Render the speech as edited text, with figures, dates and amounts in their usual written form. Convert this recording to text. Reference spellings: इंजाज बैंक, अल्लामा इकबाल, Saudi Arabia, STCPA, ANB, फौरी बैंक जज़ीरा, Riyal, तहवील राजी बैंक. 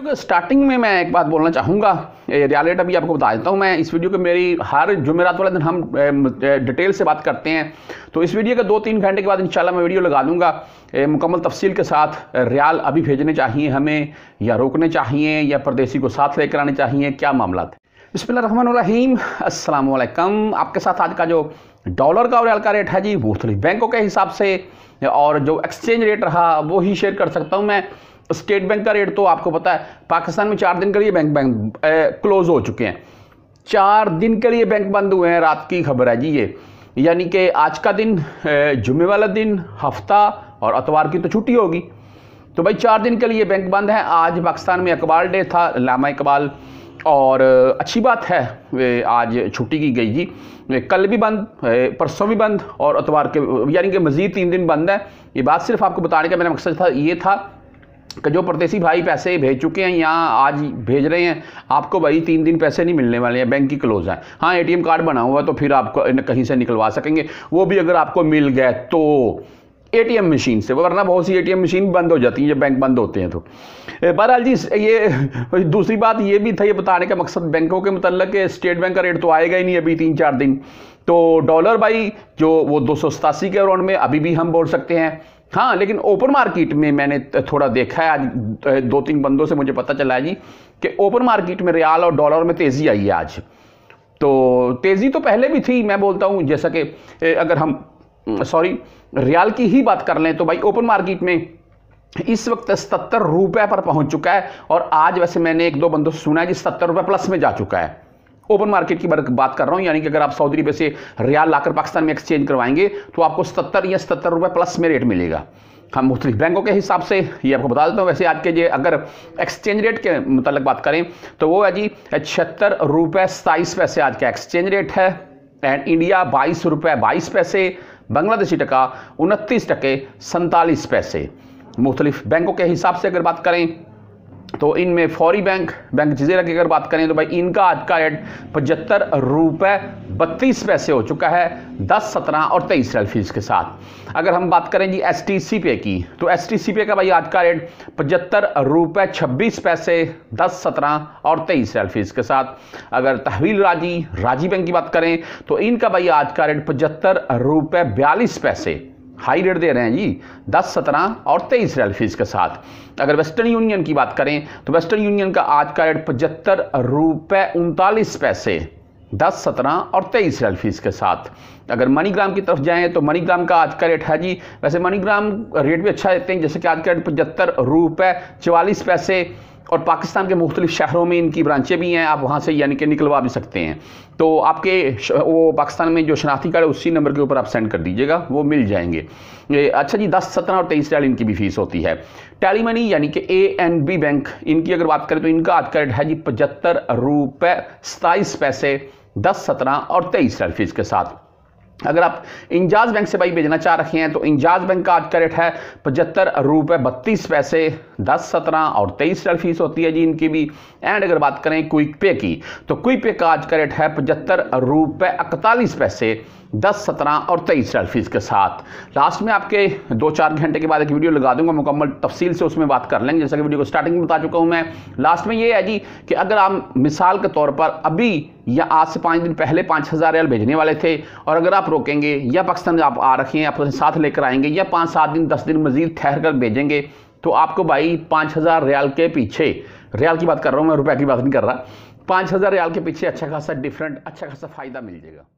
क्योंकि स्टार्टिंग में मैं एक बात बोलना चाहूँगा, रियाल रेट अभी आपको बता देता हूँ। मैं इस वीडियो के मेरी हर जुमेरात वाले दिन हम डिटेल से बात करते हैं, तो इस वीडियो के 2-3 घंटे के बाद इंशाल्लाह मैं वीडियो लगा दूँगा मुकम्मल तफसील के साथ। रियाल अभी भेजने चाहिए हमें या रोकने चाहिए या परदेसी को साथ लेकर आने चाहिए, क्या मामला थे। बिस्मिल्लाहिर्रहमानिर्रहीम, अस्सलाम वालेकुम। आपके साथ आज का जो डॉलर का और रियाल का रेट है जी, वो मुख्तलिफ बैंकों के हिसाब से और जो एक्सचेंज रेट रहा वो ही शेयर कर सकता हूँ मैं। स्टेट बैंक का रेट तो आपको पता है, पाकिस्तान में 4 दिन के लिए बैंक क्लोज हो चुके हैं, 4 दिन के लिए बैंक बंद हुए हैं, रात की खबर है जी ये। यानी कि आज का दिन, जुम्मे वाला दिन, हफ्ता और इतवार की तो छुट्टी होगी, तो भाई 4 दिन के लिए बैंक बंद है। आज पाकिस्तान में इकबाल डे था, अल्लामा इकबाल, और अच्छी बात है आज छुट्टी की गई जी। कल भी बंद, परसों भी बंद और इतवार के, यानी कि मज़ीद 3 दिन बंद है। ये बात सिर्फ आपको बताने का मेरा मकसद था, ये था कि जो परदेसी भाई पैसे भेज चुके हैं यहाँ आज भेज रहे हैं, आपको भाई 3 दिन पैसे नहीं मिलने वाले हैं, बैंक की क्लोज है। हाँ, ATM कार्ड बना हुआ तो फिर आपको कहीं से निकलवा सकेंगे, वो भी अगर आपको मिल गए तो ATM मशीन से, वरना बहुत सी ATM मशीन बंद हो जाती हैं जब बैंक बंद होते हैं। तो बहरहाल जी ये दूसरी बात ये भी था, ये बताने का मकसद बैंकों के मतलब कि स्टेट बैंक का रेट तो आएगा ही नहीं अभी 3-4 दिन। तो डॉलर भाई जो वो 287 के अराउंड में अभी भी हम बोल सकते हैं। हाँ, लेकिन ओपन मार्केट में मैंने थोड़ा देखा है, आज 2-3 बंदों से मुझे पता चला है जी कि ओपन मार्केट में रियाल और डॉलर में तेज़ी आई है आज। तो तेज़ी तो पहले भी थी, मैं बोलता हूँ, जैसा कि अगर हम रियाल की ही बात कर लें तो भाई ओपन मार्केट में इस वक्त 70 रुपये पर पहुंच चुका है, और आज वैसे मैंने 1-2 बंदों से सुना है कि 70 रुपये प्लस में जा चुका है। ओपन मार्केट की बात कर रहा हूं, यानी कि अगर आप सऊदी अरब से रियाल लाकर पाकिस्तान में एक्सचेंज करवाएंगे तो आपको 70 या 70 रुपये प्लस में रेट मिलेगा। हम मुख्तलिफ बैंकों के हिसाब से ये आपको बता देता हूँ। वैसे आज के जो अगर एक्सचेंज रेट के मतलब बात करें तो वो है जी 76 रुपये 27 पैसे आज का एक्सचेंज रेट है। एंड इंडिया 22 रुपये 22 पैसे, बांग्लादेशी टका 29 टके 47 पैसे। मुख्तलिफ बैंकों के हिसाब से अगर बात करें तो इनमें फौरी बैंक जज़ीरा की अगर बात करें तो भाई इनका आज का रेट 75 रुपये 32 पैसे हो चुका है 10, 17 और 23 रियाल फीस के साथ। अगर हम बात करें जी STCPA की, तो STCPA का भाई आज का रेट 75 रुपये 26 पैसे 10, 17 और 23 रियाल फीस के साथ। अगर तहवील राजी बैंक की बात करें तो इनका भाई आज का रेट 75 रुपये 42 पैसे, हाई रेट दे रहे हैं जी 10, 17 और 23 रियाल फीस के साथ। अगर वेस्टर्न यूनियन की बात करें तो वेस्टर्न यूनियन का आज का रेट 75 रुपये 39 पैसे 10, 17 और 23 रियाल फीस के साथ। अगर मनीग्राम की तरफ जाएं तो मनीग्राम का आज का रेट है जी, वैसे मनीग्राम रेट भी अच्छा देते हैं, जैसे कि आज का रेट 75 रुपये 44 पैसे, और पाकिस्तान के मुख्तलिफ शहरों में इनकी ब्रांचें भी हैं, आप वहाँ से यानी कि निकलवा भी सकते हैं। तो आपके वो पाकिस्तान में जो शनाख्ती कार्ड है उसी नंबर के ऊपर आप सेंड कर दीजिएगा, वो मिल जाएंगे। अच्छा जी, 10, 17 और 23 रियाल इनकी भी फीस होती है। टैली मनी यानी कि ANB बैंक, इनकी अगर बात करें तो इनका आज का रेट है जी 75 रुपये 27 पैसे 10, 17 और 23 रियाल फीस के साथ। अगर आप इंजाज बैंक से भाई भेजना चाह रहे हैं तो इंजाज बैंक का आज का रेट है 75 रुपये 32 पैसे 10, 17 और 23 रियाल फीस होती है जी इनकी भी। एंड अगर बात करें क्विक पे की तो क्विक पे का आज का रेट है 75 रुपये 41 पैसे 10, 17 और 23 रियाल फीस के साथ। लास्ट में आपके 2-4 घंटे के बाद एक वीडियो लगा दूंगा मुकम्मल तफसील से, उसमें बात कर लेंगे, जैसा कि वीडियो को स्टार्टिंग में बता चुका हूं मैं। लास्ट में ये है जी कि अगर आप मिसाल के तौर पर अभी या आज से 5 दिन पहले 5000 रियाल भेजने वाले थे, और अगर आप रोकेंगे या पाकिस्तान आप आ रखे हैं अपने साथ लेकर आएंगे या 5-7 दिन 10 दिन मज़ीद ठहर कर भेजेंगे तो आपको भाई 5000 रियाल के पीछे, रियाल की बात कर रहा हूँ मैं, रुपये की बात नहीं कर रहा, 5000 रियाल के पीछे अच्छा खासा डिफरेंट, अच्छा खासा फ़ायदा मिल जाएगा।